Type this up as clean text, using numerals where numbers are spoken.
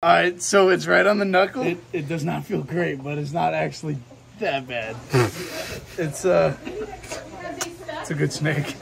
All right, so it's right on the knuckle. It does not feel great, but it's not actually that bad. It's a good snake.